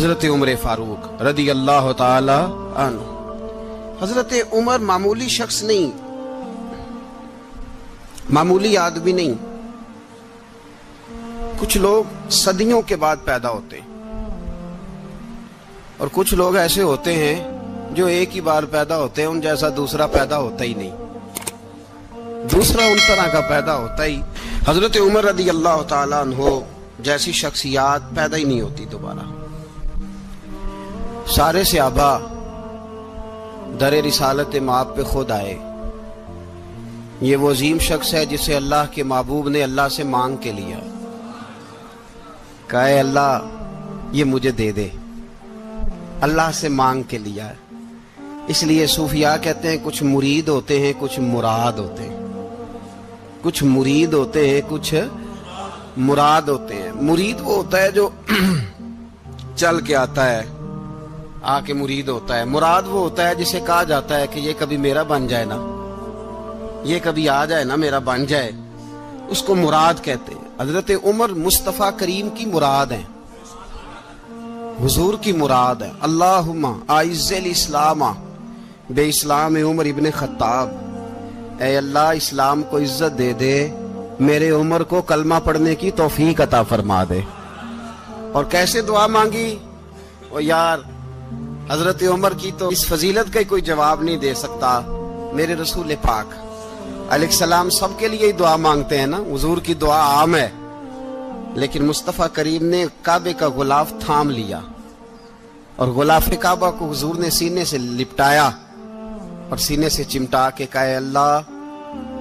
हजरत उमर फारूक रदी अल्लाह ताला अन्हु। हजरत उमर मामूली शख्स नहीं, मामूली आदमी नहीं। कुछ लोग सदियों के बाद पैदा होते हैं और कुछ लोग ऐसे होते हैं जो एक ही बार पैदा होते हैं, उन जैसा दूसरा पैदा होता ही नहीं, दूसरा उन तरह का पैदा होता ही। हजरत उमर रदी अल्लाह ताला अन्हो जैसी शख्सियत पैदा ही नहीं होती दोबारा। सारे सहाबा दर रिसालत माप पे खुद आए। ये वो अजीम शख्स है जिसे अल्लाह के महबूब ने अल्लाह से मांग के लिया, कहे अल्लाह ये मुझे दे दे, अल्लाह से मांग के लिया। इसलिए सूफिया कहते हैं कुछ मुरीद होते हैं, कुछ मुराद होते हैं। कुछ मुरीद होते हैं, कुछ मुराद होते हैं। मुरीद वो होता है जो चल के आता है, आके मुरीद होता है। मुराद वो होता है जिसे कहा जाता है कि ये कभी मेरा बन जाए ना, ये कभी आ जाए ना, मेरा बन जाए, उसको मुराद कहते हैं। हजरत उमर मुस्तफ़ा करीम की मुराद है, हुजूर की मुराद है। अल्लाहुम्मा आइज़्ज़ल इस्लाम बे इस्लाम उमर इब्ने खत्ताब। ऐ अल्लाह इस्लाम को इज्जत दे दे, मेरे उमर को कलमा पढ़ने की तौफीक अता फरमा दे। और कैसे दुआ मांगी? ओ यार, हजरत उमर की तो इस फजीलत का कोई जवाब नहीं दे सकता। मेरे रसूल पाक अलैहिस्सलाम सबके लिए ही दुआ मांगते हैं ना, हुजूर की दुआ आम है। लेकिन मुस्तफ़ा करीम ने काबे का गुलाफ थाम लिया और गुलाफ काबा को हुजूर ने सीने से लिपटाया और सीने से चिमटा के कहा अल्लाह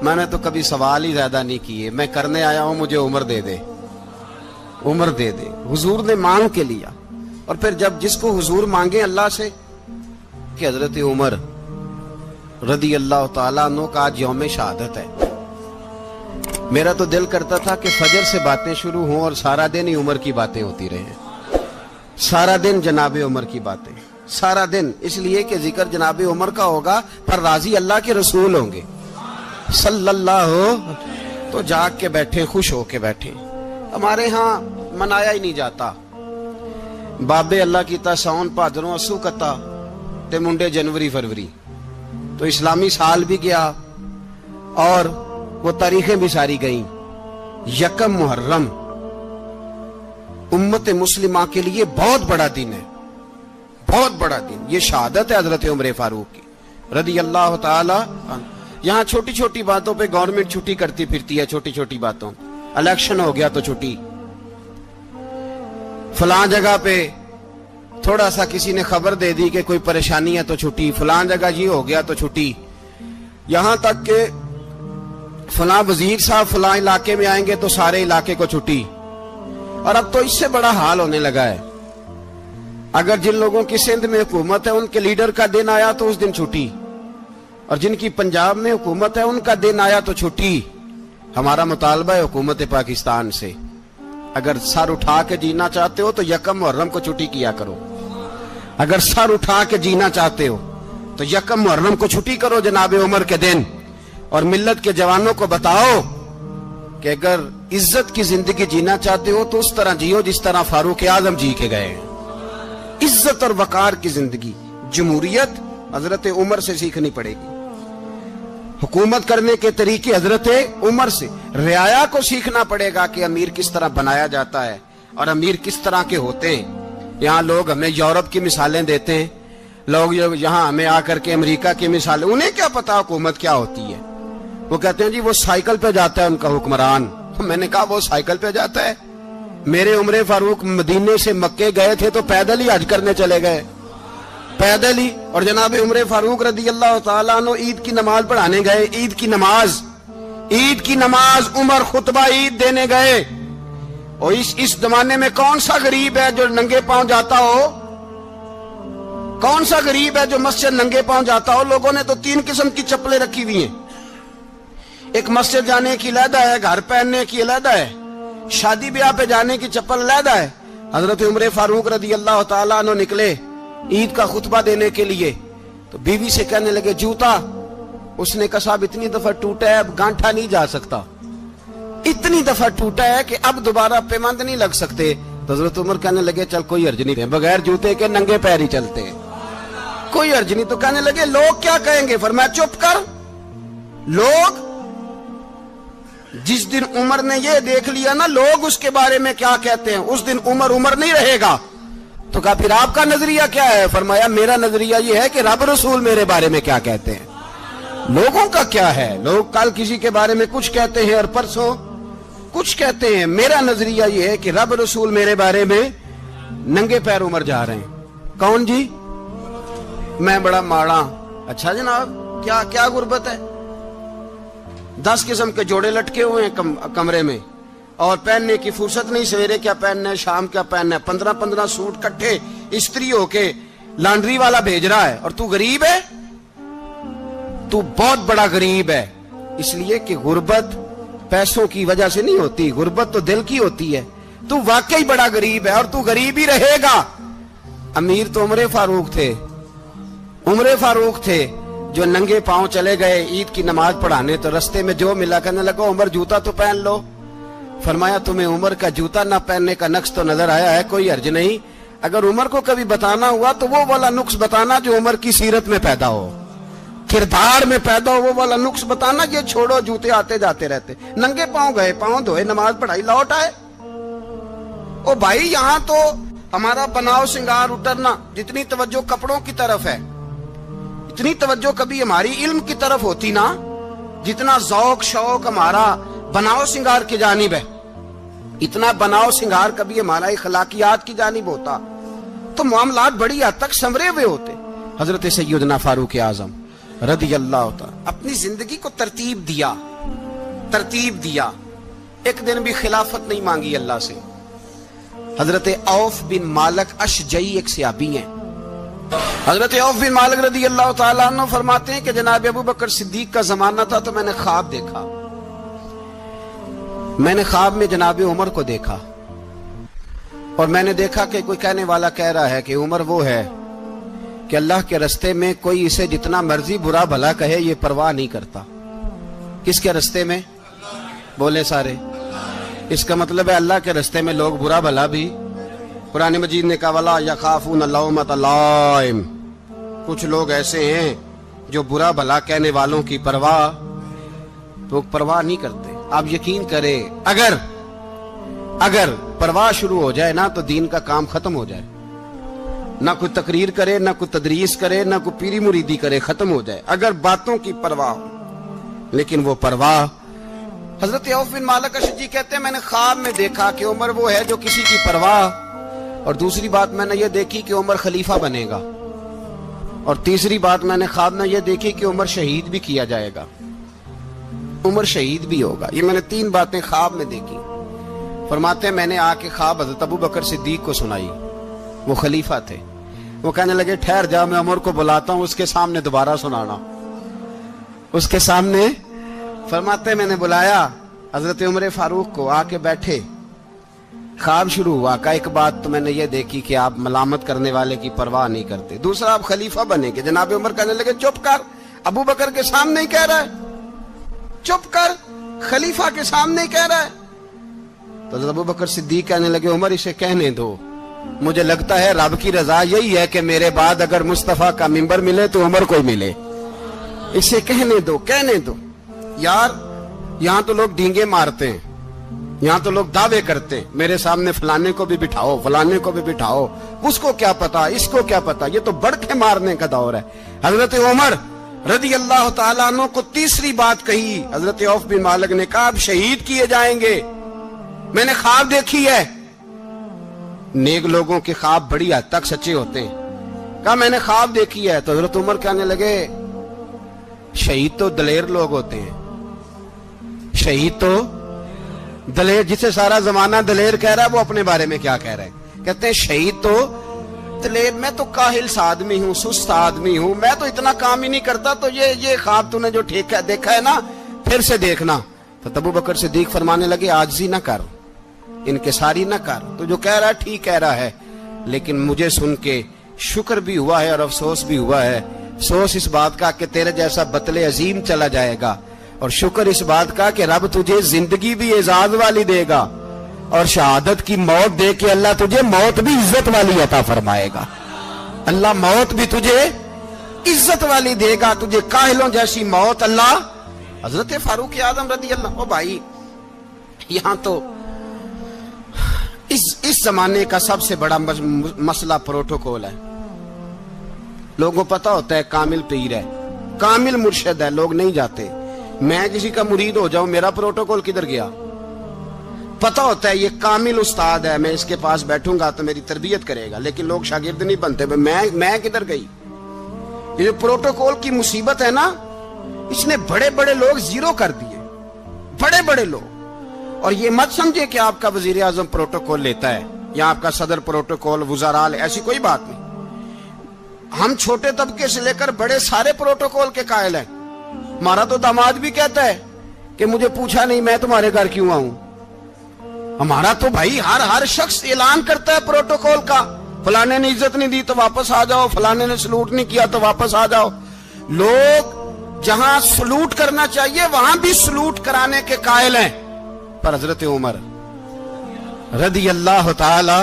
मैंने तो कभी सवाल ही ज्यादा नहीं किए, मैं करने आया हूं, मुझे उम्र दे दे, उम्र दे दे। हुजूर ने मांग के लिया। और फिर जब जिसको हुजूर मांगे अल्लाह से कि हजरत उमर रदी अल्लाह ताला अन्हु का आज यौम शहादत है, मेरा तो दिल करता था कि फजर से बातें शुरू हों और सारा दिन ही उमर की बातें होती रहे, सारा दिन जनाब उमर की बातें, सारा दिन। इसलिए कि जिक्र जनाब उमर का होगा पर राजी अल्लाह के रसूल होंगे सल्लल्लाहु। तो जाग के बैठे, खुश होके बैठे। हमारे यहाँ मनाया ही नहीं जाता। बाबे अल्लाह की ता साउन भादरों असू कता ते मुंडे जनवरी फरवरी, तो इस्लामी साल भी गया और वो तारीखें भी सारी गईं। यकम मुहर्रम उम्मत मुस्लिमा के लिए बहुत बड़ा दिन है, बहुत बड़ा दिन। ये शहादत है हजरत उमर फारूक की रदी अल्लाह ताला। यहाँ छोटी छोटी बातों पे गवर्नमेंट छुट्टी करती फिरती है, छोटी छोटी बातों। इलेक्शन हो गया तो छुट्टी, फलां जगह पे थोड़ा सा किसी ने खबर दे दी कि कोई परेशानी है तो छुट्टी, फलां जगह ये हो गया तो छुट्टी। यहां तक के फलां वजीर साहब फलां इलाके में आएंगे तो सारे इलाके को छुट्टी। और अब तो इससे बड़ा हाल होने लगा है। अगर जिन लोगों की सिंध में हुकूमत है उनके लीडर का दिन आया तो उस दिन छुट्टी, और जिनकी पंजाब में हुकूमत है उनका दिन आया तो छुट्टी। हमारा मुतालबा है हुकूमत पाकिस्तान से, अगर सर उठा के जीना चाहते हो तो यकम मुहर्रम को छुट्टी किया करो। अगर सर उठा के जीना चाहते हो तो यकम मुहर्रम को छुट्टी करो जनाब उमर के दिन। और मिल्लत के जवानों को बताओ कि अगर इज्जत की जिंदगी जीना चाहते हो तो उस तरह जियो जिस तरह फारूक आजम जी के गए हैं, इज्जत और वकार की जिंदगी। जमहूरियत हजरत उमर से सीखनी पड़ेगी, हुकूमत करने के तरीके हजरत उमर से। रियाया को सीखना पड़ेगा कि अमीर किस तरह बनाया जाता है और अमीर किस तरह के होते हैं। यहाँ लोग हमें यूरोप की मिसालें देते हैं, लोग यहाँ हमें आकर के अमेरिका की मिसालें, उन्हें क्या पता हुकूमत क्या होती है। वो कहते हैं जी वो साइकिल पे जाता है उनका हुक्मरान। तो मैंने कहा वो साइकिल पे जाता है? मेरे उमर फारूक मदीने से मक्के गए थे तो पैदल ही हज करने चले गए, पैदल ही। और जनाब उमर फारूक रदी अल्लाह ताला अन्हु ईद की नमाज पढ़ाने गए, ईद की नमाज उमर खुतबा ईद देने गए। और इस जमाने में कौन सा गरीब है जो नंगे पांव जाता हो? कौन सा गरीब है जो मस्जिद नंगे पांव जाता हो? लोगों ने तो 3 किस्म की चप्पलें रखी हुई हैं, एक मस्जिद जाने की अलहदा है, घर पहनने की अलहदा है, शादी ब्याह पे जाने की चप्पल अलहदा है। हजरत उमर फारूक रदी अल्लाह ताला अन्हु निकले ईद का खुतबा देने के लिए, तो बीवी से कहने लगे जूता। उसने कहा साहब इतनी दफा टूटा है अब गांठा नहीं जा सकता, इतनी दफा टूटा है कि अब दोबारा पेमंद नहीं लग सकते, तो हजरत उमर कहने लगे चल कोई अर्ज नहीं, बगैर जूते के नंगे पैर ही चलते, कोई अर्ज नहीं। तो कहने लगे लोग क्या कहेंगे? फरमाया चुप कर। लोग, जिस दिन उमर ने यह देख लिया ना लोग उसके बारे में क्या कहते हैं, उस दिन उमर उमर नहीं रहेगा। तो कहा फिर आपका नजरिया क्या है? फरमाया मेरा नजरिया यह है कि रब रसूल मेरे बारे में क्या कहते हैं, लोगों का क्या है। लोग कल किसी के बारे में कुछ कहते हैं और परसों कुछ कहते हैं। मेरा नजरिया यह है कि रब रसूल मेरे बारे में नंगे पैर उमर जा रहे हैं। कौन जी? मैं बड़ा माड़ा। अच्छा जनाब, क्या क्या गुर्बत है? 10 किस्म के जोड़े लटके हुए हैं कमरे में और पहनने की फुर्सत नहीं। सवेरे क्या पहनना है, शाम क्या पहनना है। 15-15 सूट कट्ठे इस्त्री होके लॉन्ड्री वाला भेज रहा है और तू गरीब है, तू बहुत बड़ा गरीब है। इसलिए कि गुर्बत पैसों की वजह से नहीं होती, गुर्बत तो दिल की होती है। तू वाकई बड़ा गरीब है और तू गरीब ही रहेगा। अमीर तो उमर फारूक थे जो नंगे पांव चले गए ईद की नमाज पढ़ाने, तो रास्ते में जो मिला कहने लगा उमर जूता तो पहन लो। फरमाया तुम्हें उमर का जूता ना पहनने का नुक्स तो नजर आया है, कोई हर्ज नहीं। अगर उमर को कभी बताना हुआ तो वो वाला नुक्स बताना जो उमर की सीरत में पैदा हो, किरदार में पैदा हो, वो वाला नुक्स बताना। ये छोड़ो जूते आते जाते रहते, नंगे पांव गए, पांव धोए, नमाज पढ़ाई, लौट आए। ओ भाई, यहाँ तो हमारा बनाव सिंगार उतरना, जितनी तवज्जो कपड़ों की तरफ है इतनी तवज्जो कभी हमारी इल्म की तरफ होती ना। जितना जौक शौक हमारा बनाव सिंगार की जानिब है, इतना बनाव सिंगार कभी हमारा इखलाकियात की जानिब होता, तो मामलात बड़ी हद तक संवरे हुए होते। हजरत सैयदना फारूक आजम रदियल्लाहु ताला अपनी जिंदगी को तरतीब दिया। एक दिन भी खिलाफत नहीं मांगी अल्लाह से। हजरत औफ बिन मालिक अशजई एक सहाबी हैं। हजरत औफ बिन मालिक रदियल्लाहु ताला अन्हु फरमाते हैं कि जनाब अबू बकर सिद्दीक का जमाना था, तो मैंने ख्वाब देखा। मैंने ख्वाब में जनाब उमर को देखा और मैंने देखा कि कोई कहने वाला कह रहा है कि उमर वो है कि अल्लाह के रास्ते में कोई इसे जितना मर्जी बुरा भला कहे ये परवाह नहीं करता। किसके रास्ते में? बोले सारे। इसका मतलब है अल्लाह के रास्ते में लोग बुरा भला भी। कुरान मजीद ने कहा वला यखाफून लौमत लाइम, कुछ लोग ऐसे हैं जो बुरा भला कहने वालों की परवाह नहीं करते। आप यकीन करें, अगर परवाह शुरू हो जाए ना तो दीन का काम खत्म हो जाए। ना कोई तकरीर करे, ना कोई तदरीस करे, ना कोई पीरी मुरीदी करे, खत्म हो जाए अगर बातों की परवाह हो। लेकिन वो परवाह, हजरत औफ बिन मालिक अशजई कहते हैं मैंने ख्वाब में देखा कि उमर वो है जो किसी की परवाह, और दूसरी बात मैंने ये देखी कि उमर खलीफा बनेगा, और तीसरी बात मैंने ख्वाब में यह देखी कि उमर शहीद भी किया जाएगा, उमर शहीद भी होगा। ये मैंने 3 बातें ख्वाब में देखी। फरमाते हैं मैंने आके ख्वाब हजरत अबू बकर सिद्दीक को सुनाई, वो खलीफा थे। वो कहने लगे ठहर जा, मैं उमर को बुलाता हूं, उसके सामने दोबारा सुनाना, उसके सामने। फरमाते मैंने बुलाया हजरत उमर फारूक को, आके बैठे। ख्वाब शुरू हुआ का एक बात तो मैंने ये देखी कि आप मलामत करने वाले की परवाह नहीं करते, दूसरा आप खलीफा बनेंगे। जनाब उमर कहने लगे चुप कर, अबू बकर के सामने ही कह रहा है, चुप कर, खलीफा के सामने ही कह रहा है। तो हजरत अबू बकर सिद्दीक कहने लगे उमर इसे कहने दो, मुझे लगता है रब की रजा यही है कि मेरे बाद अगर मुस्तफा का मिंबर मिले तो उमर को मिले, इसे कहने दो। यार यहाँ तो लोग डींगे मारते हैं, यहाँ तो लोग दावे करते हैं मेरे सामने फलाने को भी बिठाओ, फलाने को भी बिठाओ, उसको क्या पता, इसको क्या पता, ये तो बड़के मारने का दौर है। हजरत उमर रदियल्लाहु ताला अन्हु को तीसरी बात कही। हजरत औफ बिन मालिक ने कहा आप शहीद किए जाएंगे, मैंने ख्वाब देखी है। नेक लोगों के ख्वाब बड़ी हद तक सच्चे होते हैं। कहा मैंने ख्वाब देखी है, तो हजरत उमर कहने लगे शहीद तो दलेर लोग होते हैं, शहीद तो दलेर, जिसे सारा जमाना दलेर कह रहा है वो अपने बारे में क्या कह रहे हैं। कहते हैं शहीद तो दलेर, मैं तो काहिल सा आदमी हूँ, सुस्त आदमी हूँ, मैं तो इतना काम ही नहीं करता, तो ये ख्वाब तूने जो देखा है ना फिर से देखना। तो अबू बकर सिद्दीक फरमाने लगे आजिज़ी ना कर, इनकिसारी न कर, तो जो कह रहा है ठीक कह रहा है। लेकिन मुझे सुन के शुक्र भी हुआ है और अफसोस भी हुआ है। अफसोस इस बात का कि तेरे जैसा बतले अजीम चला जाएगा, और शुक्र इस बात का कि रब तुझे जिंदगी भी एजाज वाली देगा। और शहादत की मौत दे के अल्लाह तुझे मौत भी इज्जत वाली अता फरमाएगा। अल्लाह मौत भी तुझे इज्जत वाली देगा, तुझे काहिलों जैसी मौत अल्लाह। हजरत फारूक आजम रदी अल्लाह, भाई यहां तो इस जमाने का सबसे बड़ा मसला प्रोटोकॉल है। लोगों पता होता है कामिल पीर है, कामिल मुर्शद है, लोग नहीं जाते। मैं किसी का मुरीद हो जाऊं, मेरा प्रोटोकॉल किधर गया? पता होता है ये कामिल उस्ताद है, मैं इसके पास बैठूंगा तो मेरी तरबियत करेगा, लेकिन लोग शागिर्द नहीं बनते। मैं किधर गई? ये जो प्रोटोकॉल की मुसीबत है ना, इसने बड़े बड़े लोग जीरो कर दिए, बड़े बड़े लोग। और ये मत समझे कि आपका वजीर आजम प्रोटोकॉल लेता है या आपका सदर प्रोटोकॉल, वुजाराल, ऐसी कोई बात नहीं। हम छोटे तबके से लेकर बड़े सारे प्रोटोकॉल के कायल हैं। हमारा तो दामाद भी कहता है कि मुझे पूछा नहीं, मैं तुम्हारे घर क्यों आऊं। हमारा तो भाई हर शख्स ऐलान करता है प्रोटोकॉल का, फलाने ने इज्जत नहीं दी तो वापस आ जाओ, फलाने ने सलूट नहीं किया तो वापस आ जाओ। लोग जहां सलूट करना चाहिए वहां भी सलूट कराने के कायल हैं। पर हजरत उमर रदी अल्लाह ताला,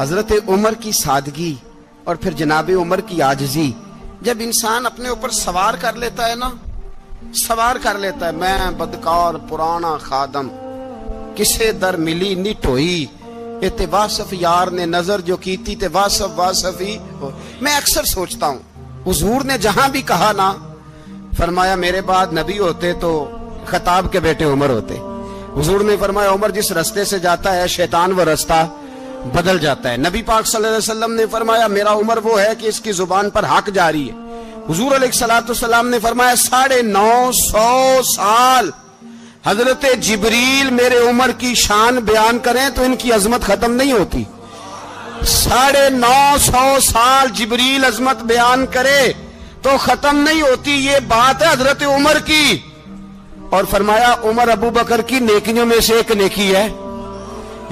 हजरत उमर की सादगी और फिर जनाब उमर की आजिजी, जब इंसान अपने ऊपर सवार कर लेता है ना, सवार कर लेता है। मैं बदकार पुराना खादम, किसे दर मिली नी टोई, इते वासफ यार ने नजर जो कीती ते वासफ वासफी। मैं अक्सर सोचता हूँ हुजूर ने जहां भी कहा ना, फरमाया मेरे बाद नबी होते तो खताब के बेटे उमर होते। हुजूर ने फरमाया उमर जिस रास्ते से जाता है शैतान वो रास्ता बदल जाता है। नबी पाक सल्लल्लाहु अलैहि वसल्लम ने फरमाया मेरा उमर वो है कि इसकी जुबान पर हक जारी है। हुजूर अलैहिस्सलाम ने फरमाया 950 साल हजरत जिब्रील मेरे उमर की शान बयान करें तो इनकी अजमत खत्म नहीं होती। 950 साल जिब्रील अजमत बयान करे तो खत्म नहीं होती। ये बात है हजरत उमर की। और फरमाया उमर अबू बकर की नेकियों में से एक नेकी है।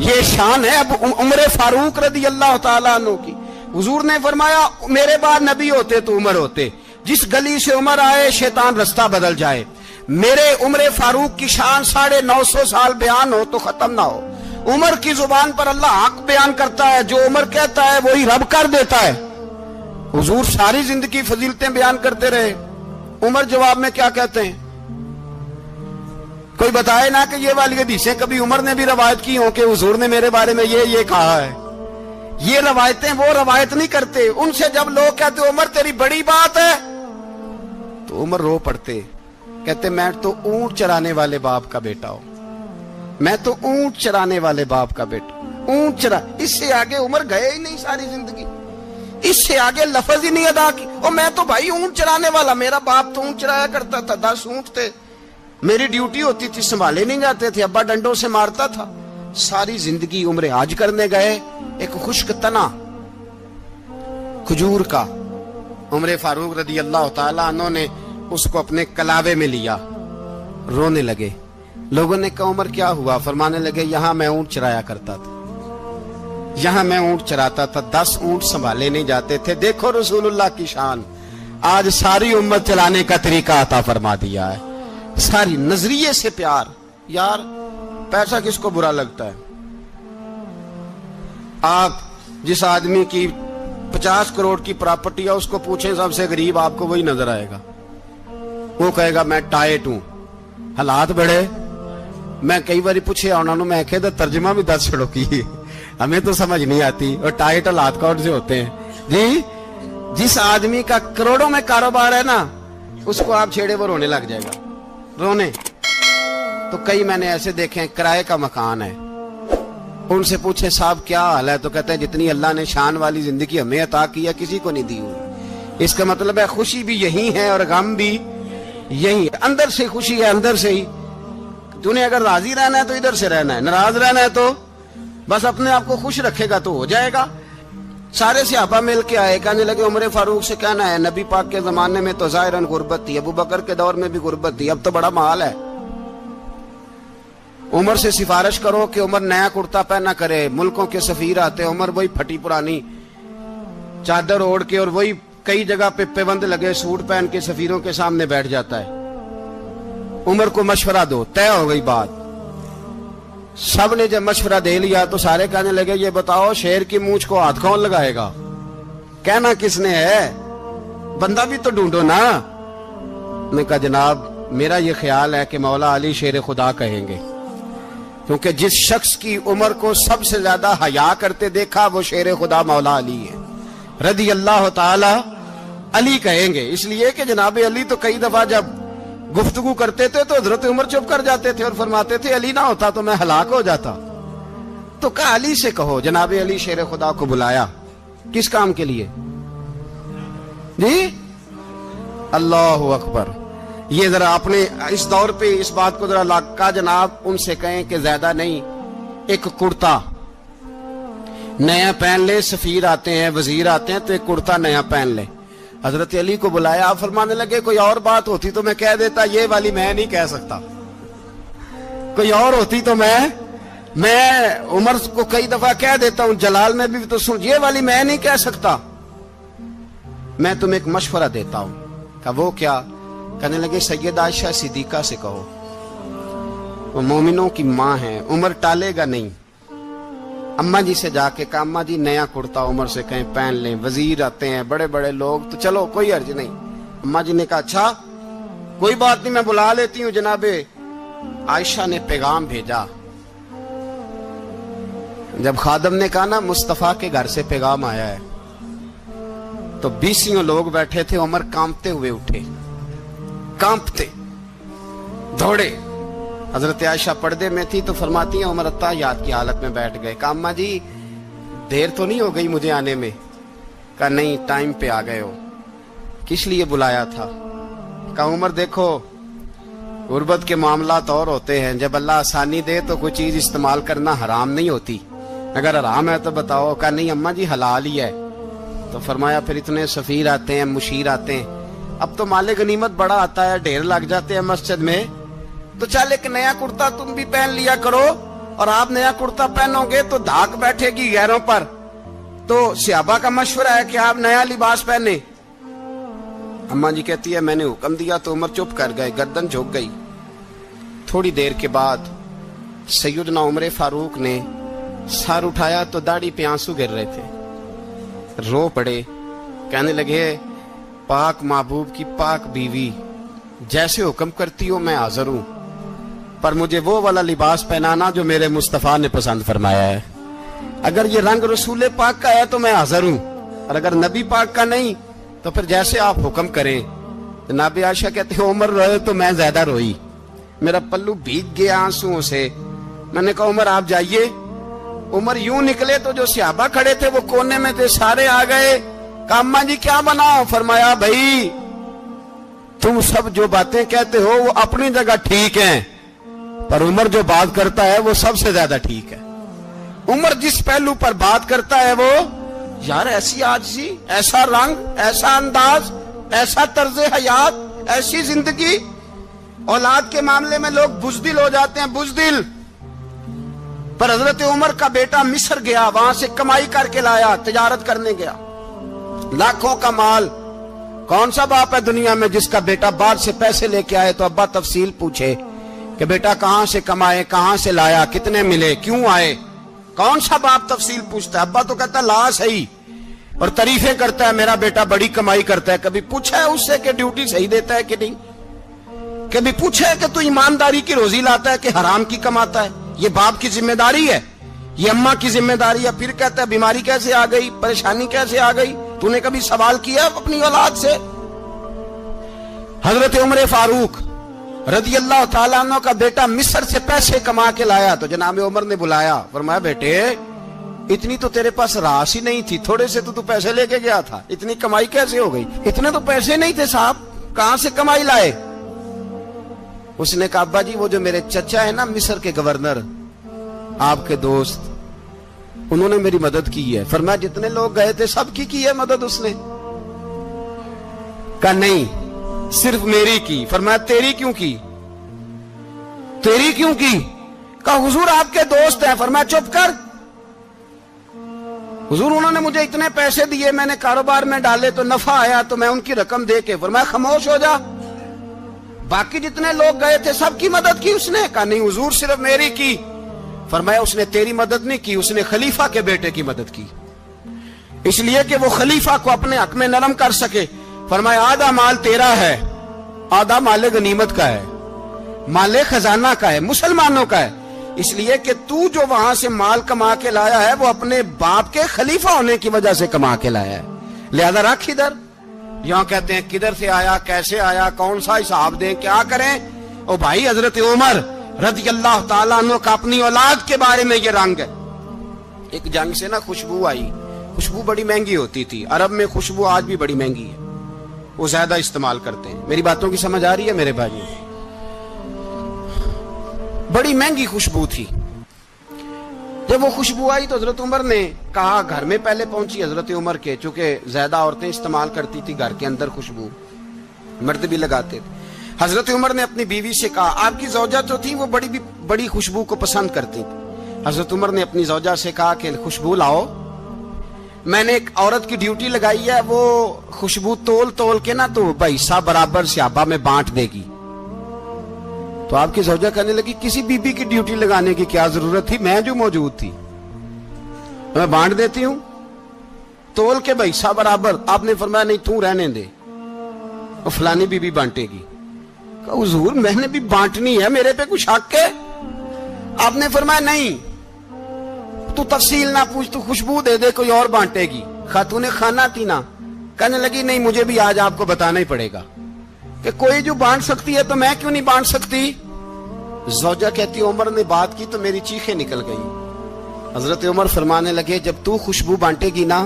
ये शान है अब उमर फारूक रदी अल्लाह ताला अन्हु की। हुजूर ने फरमाया मेरे बाद नबी होते तो उमर होते, जिस गली से उमर आए शैतान रास्ता बदल जाए। मेरे उमर फारूक की शान 950 साल बयान हो तो खत्म ना हो। उमर की जुबान पर अल्लाह हक बयान करता है, जो उमर कहता है वही रब कर देता है। हुजूर सारी जिंदगी फजीलतें बयान करते रहे, उमर जवाब में क्या कहते हैं? कोई बताए ना कि ये वाली हदीसें कभी उमर ने भी रवायत की हो कि हुजूर ने मेरे बारे में ये कहा है। ये रवायतें वो रवायत नहीं करते। उनसे जब लोग कहते उमर तेरी बड़ी बात है तो उमर रो पड़ते, कहते मैं तो ऊंट चराने वाले बाप का बेटा हूं, मैं तो ऊंट चराने वाले बाप का बेटा, ऊंट चरा। इससे आगे उमर गए ही नहीं सारी जिंदगी, इससे आगे लफज ही नहीं अदा की। और मैं तो भाई ऊंट चराने वाला, मेरा बाप तो ऊंट चराया करता था, 10 ऊंट थे, मेरी ड्यूटी होती थी, संभाले नहीं जाते थे, अब्बा डंडों से मारता था। सारी जिंदगी उम्र हाज करने गए, एक खुश्क तना खजूर का उमर फारूक रदी अल्लाह ताला अन्हु ने उसको अपने कलावे में लिया, रोने लगे। लोगों ने कहा उमर क्या हुआ? फरमाने लगे यहां मैं ऊंट चराया करता था, यहां मैं ऊंट चराता था, 10 ऊंट संभाले नहीं जाते थे। देखो रसूलुल्लाह की शान, आज सारी उम्मत चलाने का तरीका अता फरमा दिया है। सारी नजरिए से प्यार। यार पैसा किसको बुरा लगता है? आप जिस आदमी की 50 करोड़ की प्रॉपर्टी है उसको पूछें सबसे गरीब, आपको वही नजर आएगा। वो कहेगा मैं टाइट हूं, हालात बड़े। मैं कई बार पूछे उन्होंने, मैं कहता तर्जमा भी दस छोड़ो की, हमें तो समझ नहीं आती। और टाइट हालात कौन से होते हैं जी? जिस आदमी का करोड़ों में कारोबार है ना, उसको आप छेड़े वो रोने लग जाएगा, रोने। तो कई मैंने ऐसे देखे हैं, किराए का मकान है, उनसे पूछे साहब क्या हाल है, तो कहते हैं जितनी अल्लाह ने शान वाली जिंदगी हमें अता की है किसी को नहीं दी हुई। इसका मतलब है खुशी भी यही है और गम भी यही है। अंदर से खुशी है, अंदर से ही। तूने अगर राजी रहना है तो इधर से रहना है, नाराज रहना है तो बस अपने आप को खुश रखेगा तो हो जाएगा। सारे सहाबा मिल के आए, कहने लगे उमर फारूक से कहना है नबी पाक के जमाने में तो जाहिरन गुर्बत थी, अबू बकर के दौर में भी गुर्बत थी, अब तो बड़ा माल है। उमर से सिफारिश करो कि उमर नया कुर्ता पहना करे। मुल्कों के सफीर आते, उमर वही फटी पुरानी चादर ओढ़ के और वही कई जगह पे पेबंद लगे सूट पहन के सफीरों के सामने बैठ जाता है। उमर को मशवरा दो, तय हो गई बात। सब ने जब मशवरा दे लिया तो सारे कहने लगे ये बताओ शेर की मूंछ को हाथ कौन लगाएगा, कहना किसने है, बंदा भी तो ढूंढो ना। ने कहा जनाब मेरा ये ख्याल है कि मौला अली शेर खुदा कहेंगे, क्योंकि जिस शख्स की उम्र को सबसे ज्यादा हया करते देखा वो शेर खुदा मौला अली है रदी अल्लाह ताला अली कहेंगे। इसलिए कि जनाब अली तो कई दफा जब गुफ्तगू करते थे तो हजरत उमर चुप कर जाते थे और फरमाते थे अली ना होता तो मैं हलाक हो जाता। तो कहा अली से कहो, जनाब अली शेर खुदा को बुलाया। किस काम के लिए जी? अल्लाह अकबर। ये जरा आपने इस दौर पे इस बात को जरा लाका जनाब उनसे कहें कि ज्यादा नहीं एक कुर्ता नया पहन ले, सफीर आते हैं वजीर आते हैं तो एक कुर्ता नया पहन ले। हजरत अली को बुलाया, आप फरमाने लगे कोई और बात होती तो मैं कह देता, ये वाली मैं नहीं कह सकता, कोई और होती तो मैं उमर को कई दफा कह देता हूं, जलाल में भी तो सुन, ये वाली मैं नहीं कह सकता, मैं तुम्हें एक मशवरा देता हूं। कहा वो क्या? कहने लगे सैयद आयशा सिद्दीका से कहो वो मोमिनों की माँ है, उमर टालेगा नहीं। अम्मा जी से जाके कहा अम्मा जी नया कुर्ता उमर से कहीं पहन लें, वजीर आते हैं बड़े बड़े लोग तो चलो कोई अर्ज नहीं। अम्मा जी ने कहा अच्छा कोई बात नहीं मैं बुला लेती हूँ। जनाबे आयशा ने पैगाम भेजा, जब खादम ने कहा ना मुस्तफा के घर से पैगाम आया है तो बीसियों लोग बैठे थे। उमर कांपते हुए उठे, कांपते दौड़े, हजरत आयशा पर्दे में थी तो फरमाती हैं उमर याद की हालत में बैठ गए। कहा अम्मा जी देर तो नहीं हो गई मुझे आने में? कहा नहीं टाइम पे आ गए हो। किस लिए बुलाया था? कहा उमर देखो गुर्बत के मामलात और होते हैं, जब अल्लाह आसानी दे तो कोई चीज इस्तेमाल करना हराम नहीं होती, अगर हराम है तो बताओ। कहा नहीं अम्मा जी हलाल ही है। तो फरमाया फिर इतने सफीर आते हैं मुशीर आते हैं, अब तो माले गनीमत बड़ा आता है, ढेर लग जाते हैं मस्जिद में, तो चल एक नया कुर्ता तुम भी पहन लिया करो, और आप नया कुर्ता पहनोगे तो धाक बैठेगी गैरों पर, तो सहाबा का मशवरा है कि आप नया लिबास पहने। अम्मा जी कहती है मैंने हुक्म दिया तो उमर चुप कर गए, गर्दन झुक गई। थोड़ी देर के बाद सैयदना उमर फारूक ने सर उठाया तो दाढ़ी पे आंसू गिर रहे थे, रो पड़े, कहने लगे पाक महबूब की पाक बीवी जैसे हुक्म करती हो मैं हाजिर हूं, पर मुझे वो वाला लिबास पहनाना जो मेरे मुस्तफा ने पसंद फरमाया है। अगर ये रंग रसूल पाक का है तो मैं हाजिर हूं, और अगर नबी पाक का नहीं तो फिर जैसे आप हुक्म करें। जनाब आयशा कहते हैं उमर रोए तो मैं ज्यादा रोई, मेरा पल्लू भीग गया आंसुओं से। मैंने कहा उमर आप जाइए। उमर यूं निकले तो जो सहाबा खड़े थे वो कोने में थे सारे आ गए। कहा अम्मा जी क्या बनाओ? फरमाया भाई तुम सब जो बातें कहते हो वो अपनी जगह ठीक हैं, पर उमर जो बात करता है वो सबसे ज्यादा ठीक है। उमर जिस पहलू पर बात करता है वो यार ऐसी आजी, ऐसा रंग, ऐसा अंदाज, ऐसा तर्ज हयात, ऐसी जिंदगी। औलाद के मामले में लोग बुजदिल हो जाते हैं, बुजदिल, पर हजरत उमर का बेटा मिस्र गया, वहां से कमाई करके लाया, तिजारत करने गया, लाखों का माल। कौन सा बाप है दुनिया में जिसका बेटा बाहर से पैसे लेके आए तो अब्बा तफसील पूछे कि बेटा कहां से कमाए, कहां से लाया, कितने मिले, क्यों आए? कौन सा बाप तफसील पूछता है? अब्बा तो कहता है ला सही, और तारीफे करता है मेरा बेटा बड़ी कमाई करता है। कभी पूछा है उससे कि ड्यूटी सही देता है कि नहीं? कभी पूछा है कि तू ईमानदारी की रोजी लाता है कि हराम की कमाता है? ये बाप की जिम्मेदारी है, ये अम्मा की जिम्मेदारी है। फिर कहता है बीमारी कैसे आ गई, परेशानी कैसे आ गई, तूने कभी सवाल किया अपनी औलाद से? हजरत उमर फारूक रदियल्लाह ताला अन्हु का बेटा मिस्र से पैसे कमा के लाया तो जनाब उमर ने बुलाया, फरमाया बेटे इतनी तो तेरे पास रास ही नहीं थी, थोड़े से तो तू पैसे लेके गया था, इतनी कमाई कैसे हो गई? इतने तो पैसे नहीं थे साहब, कहां से कमाई लाए? उसने कहा अब्बा जी वो जो मेरे चचा है ना मिस्र के गवर्नर आपके दोस्त, उन्होंने मेरी मदद की है। फरमाया जितने लोग गए थे सबकी की है मदद उसने? कहा नहीं सिर्फ मेरी की। फरमाया तेरी क्यों की, तेरी क्यों की? कहा हुजूर आपके दोस्त हैं। फरमाया चुप कर, हुजूर उन्होंने मुझे इतने पैसे दिए, मैंने कारोबार में डाले तो नफा आया तो मैं उनकी रकम दे के। फरमाया खामोश हो जा, बाकी जितने लोग गए थे सबकी मदद की उसने? कहा नहीं हुजूर सिर्फ मेरी की। फरमाया उसने तेरी मदद नहीं की, उसने खलीफा के बेटे की मदद की, इसलिए कि वो खलीफा को अपने हक में नरम कर सके। फरमाया आधा माल तेरा है, आधा माले गनीमत का है, माले खजाना का है, मुसलमानों का है, इसलिए कि तू जो वहां से माल कमा के लाया है वो अपने बाप के खलीफा होने की वजह से कमा के लाया है, लिहाजा रख इधर। यहां कहते हैं किधर से आया, कैसे आया, कौन सा हिसाब दें, क्या करें। ओ भाई, हजरत उमर रज़ी अल्लाह ताला अन्हु का अपनी औलाद के बारे में ये रंग है। एक जंग से ना खुशबू आई, खुशबू बड़ी महंगी होती थी, अरब में खुशबू आज भी बड़ी महंगी है, वो ज्यादा इस्तेमाल करते हैं। मेरी बातों की समझ आ रही है मेरे भाई? बड़ी महंगी खुशबू थी। जब वो खुशबू आई तो हजरत उमर ने कहा, घर में पहले पहुंची हजरत उमर के, चूंकि ज्यादा औरतें इस्तेमाल करती थी घर के अंदर खुशबू, मर्द भी लगाते थे। हजरत उमर ने अपनी बीवी से कहा, आपकी जौजा जो थी वो बड़ी खुशबू को पसंद करती थी। हजरत उमर ने अपनी जौजा से कहा कि खुशबू लाओ, मैंने एक औरत की ड्यूटी लगाई है, वो खुशबू तोल तोल के ना तो भाई साहब बराबर स्याबा में बांट देगी। तो आपकी जौजा कहने लगी, किसी बीबी की ड्यूटी लगाने की क्या जरूरत थी, मैं जो मौजूद थी, मैं बांट देती हूं तोल के भाई साहब बराबर। आपने फरमाया नहीं, तू रहने दे, और फलानी बीबी बांटेगी। हुजूर मैंने भी बांटनी है, मेरे पे कुछ हक है? आपने फरमाया नहीं, तू तफसील ना पूछ, तू खुशबू दे दे, कोई और बांटेगी। खातूने खाना थी ना, कहने लगी नहीं, मुझे भी आज आपको बताना ही पड़ेगा कि कोई जो बांट सकती है तो मैं क्यों नहीं बांट सकती। जौजा कहती उमर ने बात की तो मेरी चीखें निकल गई। हजरत उमर फरमाने लगे, जब तू खुशबू बांटेगी ना,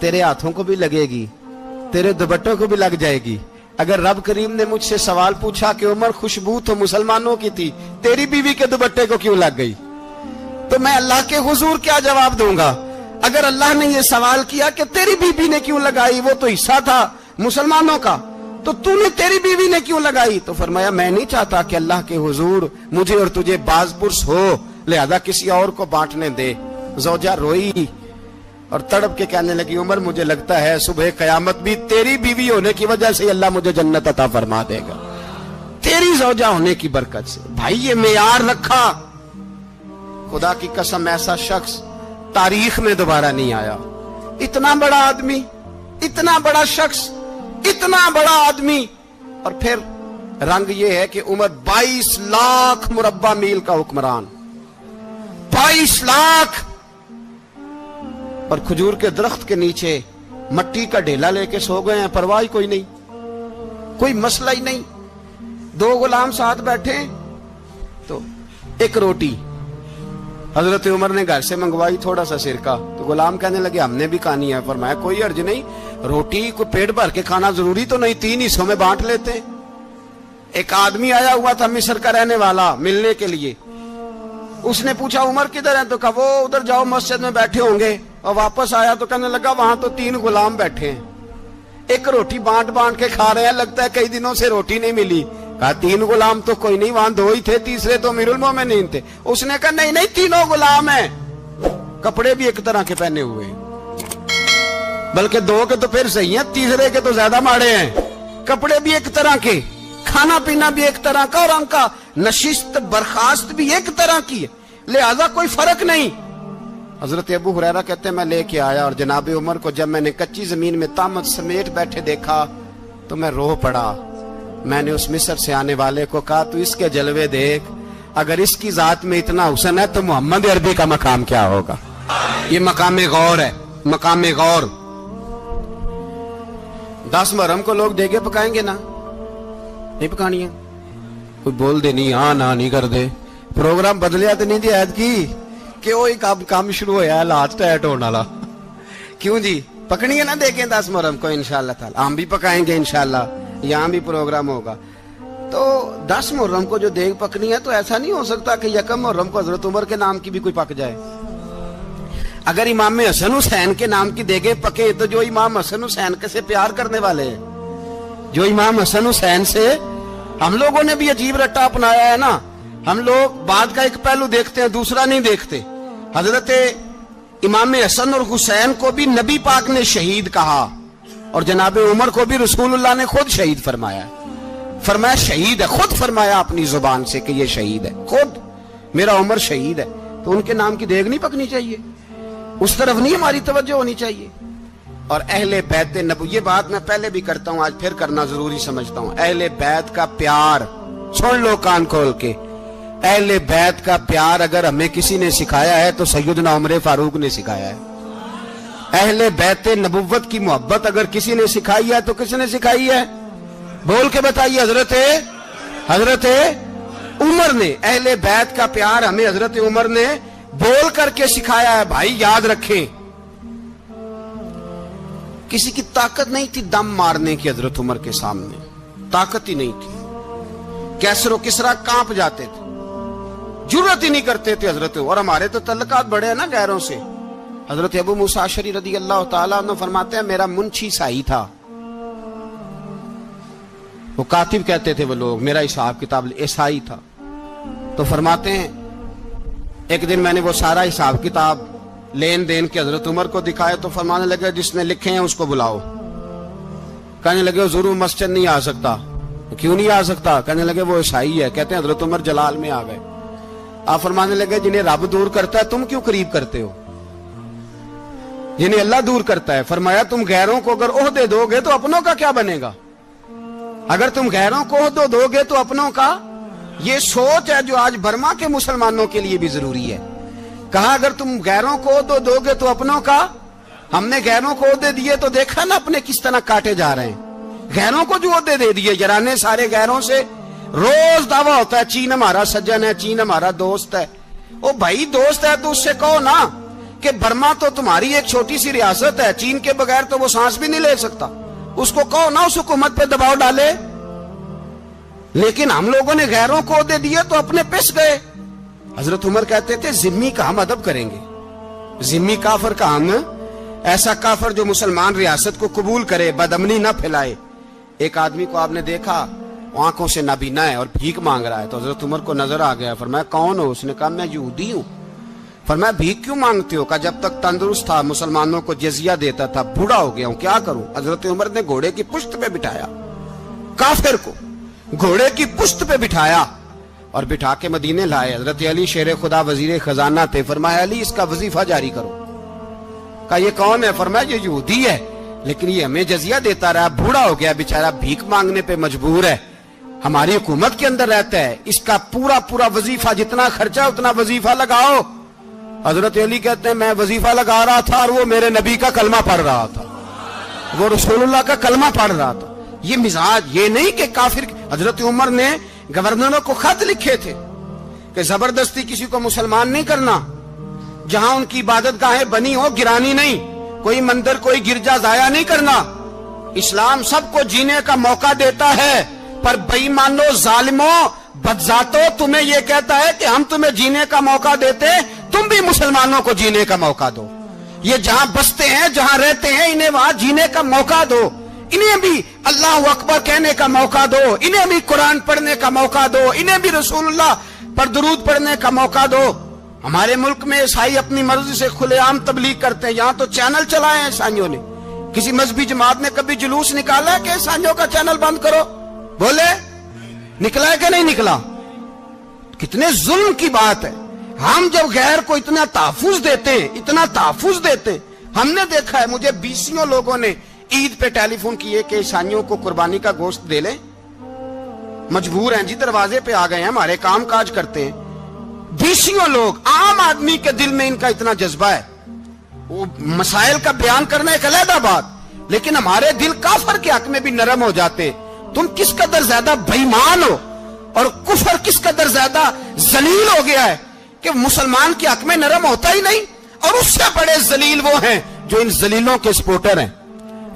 तेरे हाथों को भी लगेगी, तेरे दुपट्टों को भी लग जाएगी। अगर रब करीम ने मुझसे सवाल पूछा कि उमर खुशबू तो मुसलमानों की थी, तेरी बीवी के दुपट्टे को क्यों लग गई, तो मैं अल्लाह के हुजूर क्या जवाब दूंगा। अगर अल्लाह ने यह सवाल किया कि तेरी बीवी ने क्यों लगाई, वो तो हिस्सा था मुसलमानों का, तो तूने तेरी बीवी ने क्यों लगाई, तो फरमाया मैं नहीं चाहता कि अल्लाह के हुजूर मुझे और तुझे बाजपुरुष हो, लिहाजा किसी और को बांटने दे। जौजा रोई और तड़प के कहने लगी, उमर मुझे लगता है सुबह कयामत भी तेरी बीवी होने की वजह से अल्लाह मुझे जन्नत अता फरमा देगा, तेरी जौजा होने की बरकत से। भाई ये मेयार रखा, खुदा की कसम ऐसा शख्स तारीख में दोबारा नहीं आया। इतना बड़ा आदमी, इतना बड़ा शख्स, इतना बड़ा आदमी, और फिर रंग ये है कि उमर 22 लाख मुरब्बा मील का हुक्मरान, 22 लाख, पर खजूर के दरख्त के नीचे मट्टी का ढेला लेके सो गए हैं, परवाह कोई नहीं, कोई मसला ही नहीं। दो गुलाम साथ बैठे तो एक रोटी हजरत उमर ने घर से मंगवाई, थोड़ा सा सिरका, तो गुलाम कहने लगे हमने भी खानी है। फरमाया कोई अर्ज नहीं, रोटी को पेट भर के खाना जरूरी तो नहीं, 3 हिस्सों में बांट लेते। एक आदमी आया हुआ था मिस्र का रहने वाला मिलने के लिए, उसने पूछा उमर किधर है, तो कहा वो उधर जाओ मस्जिद में बैठे होंगे, और वापस आया तो कहने लगा वहां तो 3 गुलाम बैठे हैं, एक रोटी बांट बांट के खा रहे हैं, लगता है कई दिनों से रोटी नहीं मिली। कहा 3 गुलाम तो कोई नहीं, वहां 2 ही थे, तीसरे तो अमीरुल मोमिनीन थे। उसने कहा नहीं नहीं, 3 गुलाम हैं, कपड़े भी एक तरह के पहने हुए हैं, बल्कि 2 के तो फिर सही है, तीसरे के तो ज्यादा माड़े हैं, कपड़े भी एक तरह के, खाना पीना भी एक तरह का, और उनका नशिस्त बर्खास्त भी एक तरह की है, लिहाजा कोई फर्क नहीं। हजरत अबू हुरैरा कहते हैं मैं लेके आया और जनाब उमर को जब मैंने कच्ची जमीन में तामत समेट बैठे देखा तो मैं रो पड़ा। मैंने उस मिस्र से आने वाले को कहा तू इसके जलवे देख, अगर इसकी जात में इतना हुसन है तो मोहम्मद अरबी का मकाम क्या होगा। ये मकाम गौर है, मकाम गौर। 10 मुहर्रम को लोग देगे पकाएंगे ना, नहीं पकानी है, कोई बोल दे नहीं, हाँ ना नहीं कर दे। प्रोग्राम बदलिया तो नहीं जी ऐद की कि वो एक काम शुरू होया लास्ट ऐट होने वाला, क्यों जी पकनी है ना देखें 10 मुहर्रम को इंशाल्लाह ताला, हम भी पकाएंगे इंशाल्लाह, यहाँ भी प्रोग्राम होगा। तो 10 मुहर्रम को जो देख पकनी है तो ऐसा नहीं हो सकता कि यकम मुहर्रम को हजरत उमर के नाम की भी कोई पक जाए। अगर इमाम हसन हुसैन के नाम की देगे पके तो जो इमाम हसन हुसैन से प्यार करने वाले हैं, जो इमाम हसन हुसैन से, हम लोगों ने भी अजीब रट्टा अपनाया है ना, हम लोग बात का एक पहलू देखते हैं, दूसरा नहीं देखते। हजरत इमाम हसन और हुसैन को भी नबी पाक ने शहीद कहा और जनाब उमर को भी रसूलुल्लाह ने खुद शहीद फरमाया, फरमाया शहीद है, खुद फरमाया अपनी जुबान से कि ये शहीद है, खुद मेरा उमर शहीद है। तो उनके नाम की देग नहीं पकनी चाहिए, उस तरफ नहीं हमारी तवज्जो होनी चाहिए। और अहले बैत नबी, ये बात मैं पहले भी करता हूँ, आज फिर करना जरूरी समझता हूँ। अहले बैत का प्यार सुन लो कान खोल के, अहले बैत का प्यार अगर हमें किसी ने सिखाया है तो सैयदना उमर फारूक ने सिखाया है। अहले बैत नबुव्वत की मोहब्बत अगर किसी ने सिखाई है तो किसने सिखाई है? बोल के बताइए, हजरत उमर ने। अहले बैत का प्यार हमें हजरत उमर ने बोल करके सिखाया है। भाई याद रखें, किसी की ताकत नहीं थी दम मारने की, हजरत उमर के सामने ताकत ही नहीं थी। कैसरो किसरा कांप जाते थे, जुर्रत ही नहीं करते थे हजरत। और हमारे तो तल्लकात बड़े हैं ना गैरों से। हजरत अबू मूसा अशरी रज़ी अल्लाह तआला अन्हु फरमाते हैं, मेरा मुंशी साई था, वो कातिब कहते थे वो लोग, मेरा हिसाब किताब ईसाई था। तो फरमाते हैं, एक दिन मैंने वो सारा हिसाब किताब लेन देन के हजरत उमर को दिखाया तो फरमाने लगे, जिसने लिखे हैं उसको बुलाओ। कहने लगे वो जरूर मस्जिद नहीं आ सकता। क्यों नहीं आ सकता? कहने लगे वो ईसाई है। कहते हैं हजरत उमर जलाल में आ गए। आप फरमाने लगे, जिन्हें रब दूर करता है तुम क्यों करीब करते हो, जिन्हें अल्लाह दूर करता है। फरमाया, तुम गैरों को अगर ओहदे दोगे तो अपनों का क्या बनेगा? अगर तुम गैरों को ओहदे दोगे तो अपनों का, ये सोच है जो आज बर्मा के मुसलमानों के लिए भी जरूरी है। कहा अगर तुम गैरों को ओहदे दोगे तो अपनों का, हमने गैरों को ओहदे दिए तो देखा ना अपने किस तरह काटे जा रहे हैं। गैरों को जो ओहदे दे दिए, जराने सारे गैरों से रोज दावा होता है चीन हमारा सज्जन है, चीन हमारा दोस्त है। ओ भाई दोस्त है तो उससे कहो ना कि बर्मा तो तुम्हारी एक छोटी सी रियासत है, चीन के बगैर तो वो सांस भी नहीं ले सकता। उसको कहो ना उस हुकूमत पे दबाव डाले। लेकिन हम लोगों ने गैरों को दे दिया तो अपने पिस गए। हजरत उमर कहते थे, जिम्मी का हम अदब करेंगे, जिम्मी काफर का हम, ऐसा काफर जो मुसलमान रियासत को कबूल करे, बदअमनी ना फैलाए। एक आदमी को आपने देखा आंखों से नाबीना है और भीख मांग रहा है, तो हजरत उमर को नजर आ गया। फरमाया कौन हो? उसने कहा मैं यहूदी हूँ। फरमाया भीख क्यों मांगते हो? कहा जब तक तंदुरुस्त था मुसलमानों को जजिया देता था, बूढ़ा हो गया हूं क्या करूं। हजरत उमर ने घोड़े की पुश्त पे बिठाया, काफिर को घोड़े की पुश्त पे बिठाया और बिठा के मदीने लाए। हजरत अली शेर खुदा वजीर खजाना थे, फरमाया अली इसका वजीफा जारी करो। कहा ये कौन है? फरमाया ये यहूदी है, लेकिन ये हमें जजिया देता रहा, बूढ़ा हो गया बेचारा, भीख मांगने पर मजबूर है, हमारी हुकूमत के अंदर रहता है, इसका पूरा पूरा वजीफा, जितना खर्चा उतना वजीफा लगाओ। हजरत अली कहते हैं मैं वजीफा लगा रहा था और वो मेरे नबी का कलमा पढ़ रहा था, वो रसूलुल्लाह का कलमा पढ़ रहा था। ये मिजाज, ये नहीं कि काफिर। हजरत उमर ने गवर्नरों को खत लिखे थे कि जबरदस्ती किसी को मुसलमान नहीं करना, जहां उनकी इबादत गाहें बनी हो गिरानी नहीं, कोई मंदिर कोई गिरजा जाया नहीं करना। इस्लाम सबको जीने का मौका देता है, पर बेईमानों जालिमों बदजातों तुम्हें यह कहता है कि हम तुम्हें जीने का मौका देते, तुम भी मुसलमानों को जीने का मौका दो। ये जहां बसते हैं जहां रहते हैं इन्हें वहां जीने का मौका दो, इन्हें भी अल्लाह अकबर कहने का मौका दो, इन्हें भी कुरान पढ़ने का मौका दो, इन्हें भी रसूलुल्लाह पर दुरूद पढ़ने का मौका दो। हमारे मुल्क में ईसाई अपनी मर्जी से खुलेआम तबलीग करते हैं, यहाँ तो चैनल चलाए हैं ईसाइयों ने। किसी मजहबी जमात ने कभी जुलूस निकाला है कि ईसाइयों का चैनल बंद करो? बोले निकला है कि नहीं निकला? कितने जुल्म की बात है। हम जब गैर को इतना तहफुज देते हैं, इतना तहफुज देते हैं, हमने देखा है, मुझे बीसियों लोगों ने ईद पे टेलीफोन किए कि ईसाइयों को कुर्बानी का गोश्त दे ले, मजबूर हैं जी, दरवाजे पे आ गए हैं, हमारे काम काज करते हैं। बीसियों लोग, आम आदमी के दिल में इनका इतना जज्बा है, वो मसाइल का बयान करना एक अलहदा बात, लेकिन हमारे दिल काफर के हक में भी नरम हो जाते हैं। तुम किस कदर ज्यादा बेईमान हो और कुफर किस कदर ज्यादा जलील हो गया है कि मुसलमान के हक में नरम होता ही नहीं। और उससे बड़े जलील वो हैं जो इन जलीलों के सपोर्टर हैं,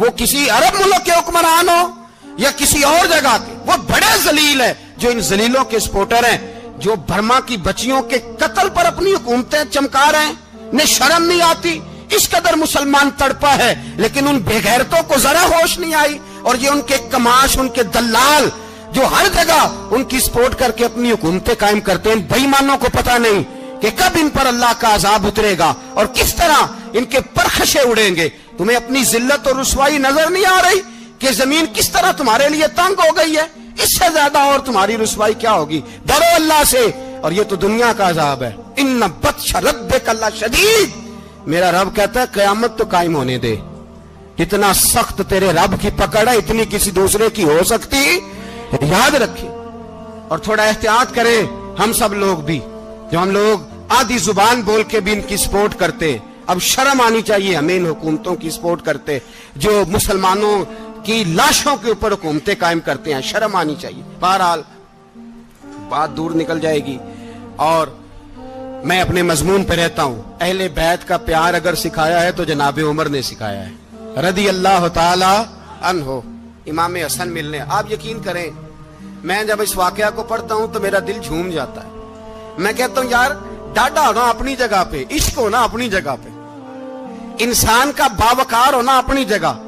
वो किसी अरब मुल्क के हुक्मरान हो या किसी और जगह के, वो बड़े जलील है जो इन जलीलों के सपोर्टर हैं, जो बर्मा की बच्चियों के कत्ल पर अपनी हुकूमतें चमका रहे हैं। इन्हें शर्म नहीं आती, इस कदर मुसलमान तड़पा है, लेकिन उन बेगैरतों को जरा होश नहीं आई। और ये उनके कमाश, उनके दलाल जो हर जगह उनकी सपोर्ट करके अपनी हुकूमतें कायम करते हैं, बेईमानों को पता नहीं कि कब इन पर अल्लाह का अजाब उतरेगा और किस तरह इनके परखशे उड़ेंगे। तुम्हें अपनी जिल्लत और रुसवाई नजर नहीं आ रही कि जमीन किस तरह तुम्हारे लिए तंग हो गई है? इससे ज्यादा और तुम्हारी रुसवाई क्या होगी? डरो अल्लाह से। और ये तो दुनिया का अजाब है। इन्ना बत्श रब्बिका ला शदीद। मेरा रब कहता है कयामत तो कायम होने दे, इतना सख्त तेरे रब की पकड़ है इतनी किसी दूसरे की हो सकती। याद रखें और थोड़ा एहतियात करें हम सब लोग भी, जो हम लोग आधी जुबान बोल के भी इनकी सपोर्ट करते। अब शर्म आनी चाहिए हमें इन हुकूमतों की सपोर्ट करते, जो मुसलमानों की लाशों के ऊपर हुकूमतें कायम करते हैं, शर्म आनी चाहिए। बहरहाल बात दूर निकल जाएगी और मैं अपने मजमून पर रहता हूँ। अहले बैत का प्यार अगर सिखाया है तो जनाब उमर ने सिखाया है रदी अल्लाह ताला अन्हो, इमाम हसन मिलने। आप यकीन करें मैं जब इस वाकया को पढ़ता हूँ तो मेरा दिल झूम जाता है। मैं कहता हूँ यार डाटा होना अपनी जगह पे, इश्क होना अपनी जगह पे, इंसान का बावकार होना अपनी जगह।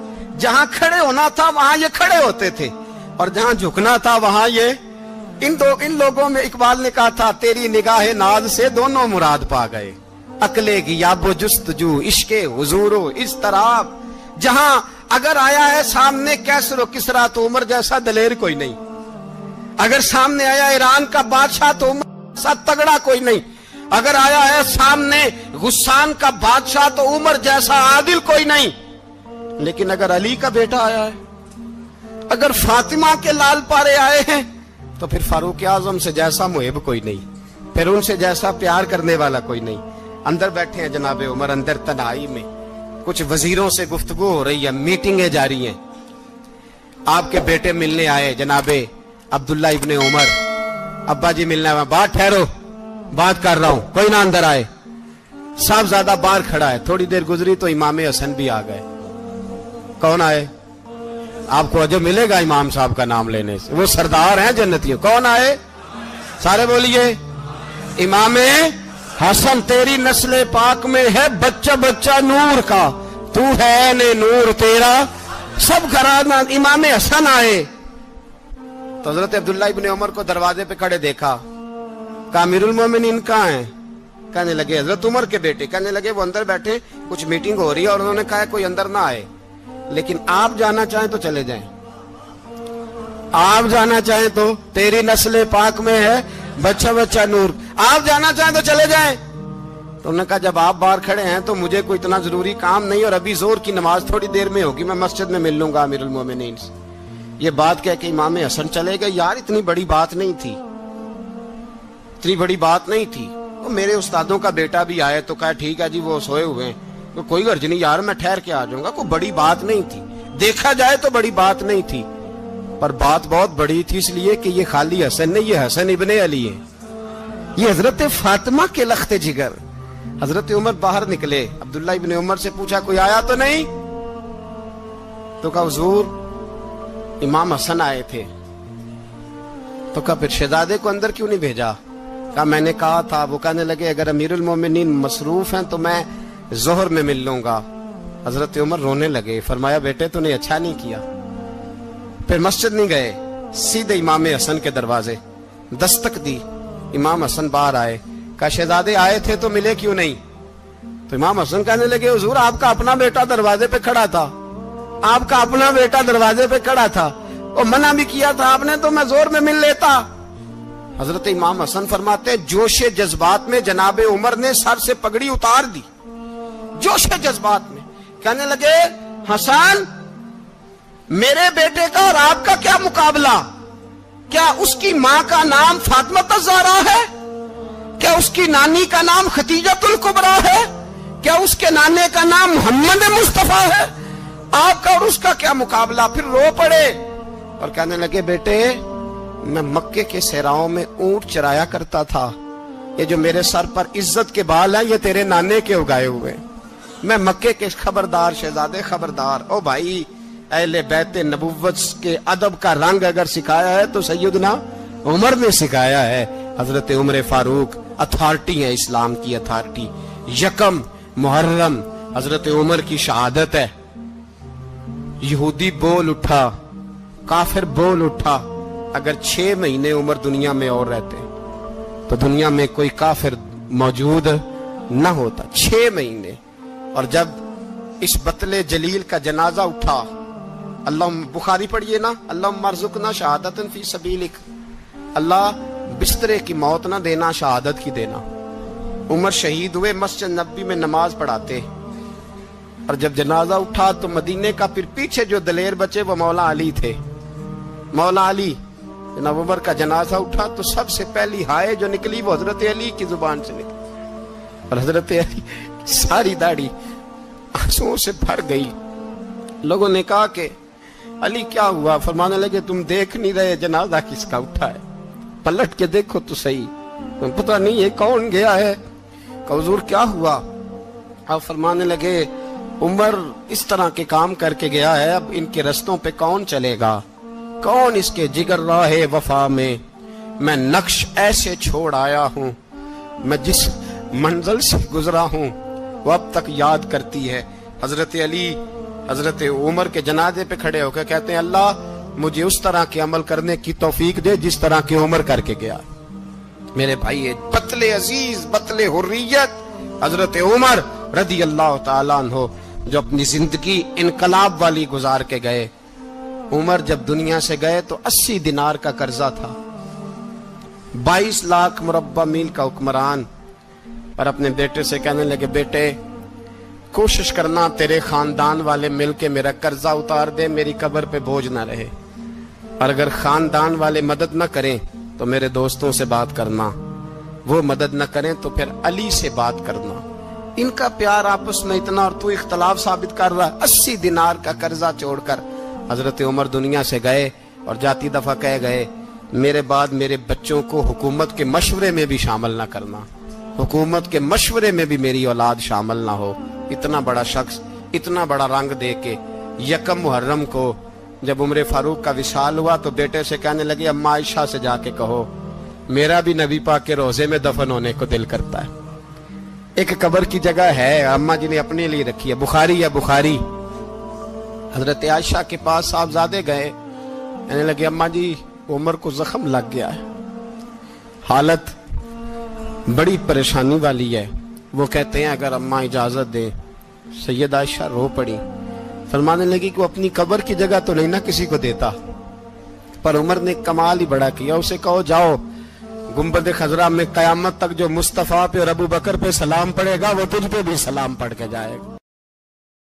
जहां खड़े होना था वहां ये खड़े होते थे और जहां झुकना था वहां ये। इन लोगों में इकबाल ने कहा था तेरी निगाह नाज से दोनों मुराद पा गए, अकले की याबो जुस्तजू इश्के हुजूरो इस तरह। जहां अगर आया है सामने कैसरो किसरा तो उमर जैसा दलेर कोई नहीं। अगर सामने आया ईरान का बादशाह तो उमर जैसा तगड़ा कोई नहीं। अगर आया है सामने गुस्सान का बादशाह तो उमर जैसा आदिल कोई नहीं। लेकिन अगर अली का बेटा आया है, अगर फातिमा के लाल पारे आए हैं तो फिर फारूक आजम से जैसा मुहिब कोई नहीं, फिर उनसे जैसा प्यार करने वाला कोई नहीं। अंदर बैठे हैं जनाब उमर, अंदर तनाई में कुछ वजीरों से गुफ्तगू हो रही है, मीटिंगें जारी हैं। आपके बेटे मिलने आए जनाबे अब्दुल्ला इब्ने उमर, अब्बा जी मिलना है। बात ठहरो, बात कर रहा हूं, कोई ना अंदर आए। साहबजादा बाहर खड़ा है, थोड़ी देर गुजरी तो इमाम हसन भी आ गए। कौन आए? आपको अजब मिलेगा इमाम साहब का नाम लेने से, वो सरदार हैं जन्नतियों। कौन आए? सारे बोलिए इमाम हसन। तेरी नस्ल पाक में है बच्चा बच्चा नूर का, तू है ने नूर तेरा सब घराना। इमाम हसन आए तो हजरत अब्दुल्ला इब्ने उमर को दरवाजे पे खड़े देखा। अमीरुल मोमिनीन कहाँ है? कहने लगे हजरत उमर के बेटे। कहने लगे वो अंदर बैठे, कुछ मीटिंग हो रही है और उन्होंने कहा कोई अंदर ना आए, लेकिन आप जाना चाहें तो चले जाएं, आप जाना चाहें तो। तेरी नस्ल पाक में है बच्चा बच्चा नूर, आप जाना चाहें तो चले जाएं। तो उन्होंने कहा जब आप बाहर खड़े हैं तो मुझे कोई इतना जरूरी काम नहीं और अभी जोर की नमाज थोड़ी देर में होगी, मैं मस्जिद में मिल लूंगा अमीरुल मोमिनीन से। ये बात कह के इमाम हसन चले गए। यार इतनी बड़ी बात नहीं थी, इतनी बड़ी बात नहीं थी। तो मेरे उस्तादों का बेटा भी आया तो कहा ठीक है जी वो सोए हुए हैं, तो कोई गर्ज नहीं यार मैं ठहर के आ जाऊंगा। कोई बड़ी बात नहीं थी, देखा जाए तो बड़ी बात नहीं थी, पर बात बहुत बड़ी थी इसलिए कि ये खाली हसन नहीं, ये हसन इब्ने अली है, ये हजरत फातिमा के लख्ते जिगर। हजरत उमर बाहर निकले, अब्दुल्ला इब्ने उमर से पूछा कोई आया तो नहीं? तो कहा हुजूर इमाम हसन आए थे। तो कहा फिर शहजादे को अंदर क्यों नहीं भेजा? कहा मैंने कहा था। वो कहने लगे अगर अमीरुल मोमिनीन मसरूफ हैं तो मैं जोहर में मिल लूंगा। हजरत उमर रोने लगे। फरमाया बेटे तूने अच्छा नहीं किया। फिर मस्जिद नहीं गए, सीधे इमाम हसन के दरवाजे दस्तक दी। इमाम हसन बाहर आए, कहा शहजादे आए थे तो मिले क्यों नहीं? तो इमाम हसन कहने लगे हुजूर आपका अपना बेटा दरवाजे पे खड़ा था, आपका अपना बेटा दरवाजे पे खड़ा था और मना भी किया था आपने, तो मैं जोर में मिल लेता। हजरत इमाम हसन फरमाते जोश जज्बात में जनाब उमर ने सर से पगड़ी उतार दी, जोश जज्बात में कहने लगे हसन मेरे बेटे का और आपका क्या मुकाबला? क्या उसकी माँ का नाम फातिमा ज़हरा है? क्या उसकी नानी का नाम खदीजतुल कुबरा है? क्या उसके नाने का नाम मोहम्मद मुस्तफा है? आपका और उसका क्या मुकाबला? फिर रो पड़े और कहने लगे बेटे मैं मक्के के सहराओं में ऊंट चराया करता था, ये जो मेरे सर पर इज्जत के बाल हैं ये तेरे नाने के उगाए हुए हैं। मैं मक्के के खबरदार शहजादे खबरदार। ओ भाई अहले बैत नबुव्वत के अदब का रंग अगर सिखाया है तो सैयदना उमर ने सिखाया है। हजरत उमर फारूक अथॉरिटी है, इस्लाम की अथॉरिटी। यकम मुहर्रम हजरत उमर की शहादत है। यहूदी बोल उठा, काफिर बोल उठा, अगर 6 महीने उमर दुनिया में और रहते तो दुनिया में कोई काफिर मौजूद न होता, 6 महीने। और जब इस बतले जलील का जनाजा उठा, अल्लाह बुखारी पढ़िए ना, अल्लाह मरजुकना शहादतन फी सबीलिक, अल्लाह बिस्तरे की मौत ना देना शहादत की देना। उमर शहीद हुए, मस्जिद नबी में नमाज पढ़ाते, और जब जनाजा उठा तो मदीने का फिर पीछे जो दलेर बचे वो मौला अली थे। मौला अली जनाब उमर का जनाजा उठा तो सबसे पहली हाय जो निकली वो हजरत अली की जुबान से निकली, और हजरत अली सारी दाढ़ी आंसुओं से भर गई। लोगों ने कहा कि अली क्या हुआ? फरमाने लगे तुम देख नहीं रहे जनाजा किसका उठा है, पलट के देखो तो सही, तुम्हें पता नहीं है कौन गया है। हुजूर क्या हुआ? आप फरमाने लगे उमर इस तरह के काम करके गया है, अब इनके रस्तों पे कौन चलेगा, कौन इसके जिगर राहे वफा में मैं नक्श ऐसे छोड़ आया हूँ, मैं जिस मंजिल से गुजरा हूँ वो अब तक याद करती है। हजरत अली हजरत उमर के जनाजे पे खड़े होकर कहते हैं अल्लाह मुझे उस तरह के अमल करने की तौफीक दे जिस तरह की उमर करके गया। मेरे भाई ये बतले अजीज बतले हुर्रियत हजरत उमर रदी अल्लाह ताला अन्हो जो अपनी जिंदगी इनकलाब वाली गुजार के गए। उमर जब दुनिया से गए तो 80 दिनार का कर्जा था, 22 लाख मुरब्बा मील का हुक्मरान, और अपने बेटे से कहने लगे बेटे कोशिश करना तेरे खानदान वाले मिलके मेरा कर्जा उतार दे, मेरी कब्र पे बोझ ना रहे, और अगर खानदान वाले मदद ना करें तो मेरे दोस्तों से बात करना, वो मदद न करें तो फिर अली से बात करना। इनका प्यार आपस में इतना, और तू इख्तलाफ साबित कर रहा है। 80 दिनार का कर्जा छोड़कर हजरत उमर दुनिया से गए, और जाती दफा कह गए मेरे बाद मेरे बच्चों को हुकूमत के मशवरे में भी शामिल ना करना, हुकूमत के मशवरे में भी मेरी औलाद शामिल ना हो। इतना बड़ा शख्स इतना बड़ा रंग दे के यकम मुहर्रम को जब उमर फारूक का विशाल हुआ तो बेटे से कहने लगे अम्मा आयशा से जाके कहो मेरा भी नबी पाक के रोजे में दफन होने को दिल करता है, एक कब्र की जगह है अम्मा जी ने अपने लिए रखी है। बुखारी या बुखारी हजरत आयशा के पास साहबजादे गए, कहने लगे अम्मा जी उमर को जख्म लग गया है, हालत बड़ी परेशानी वाली है। वो कहते हैं अगर अम्मा इजाजत दे। सैयद आयशा रो पड़ी, फरमाने लगी कि वो अपनी कब्र की जगह तो नहीं ना किसी को देता, पर उमर ने कमाल ही बड़ा किया, उसे कहो जाओ गुंबद खजरा में कयामत तक जो मुस्तफ़ा पे और अबू बकर पे सलाम पड़ेगा वो तुझ पे भी सलाम पड़ के जाएगा।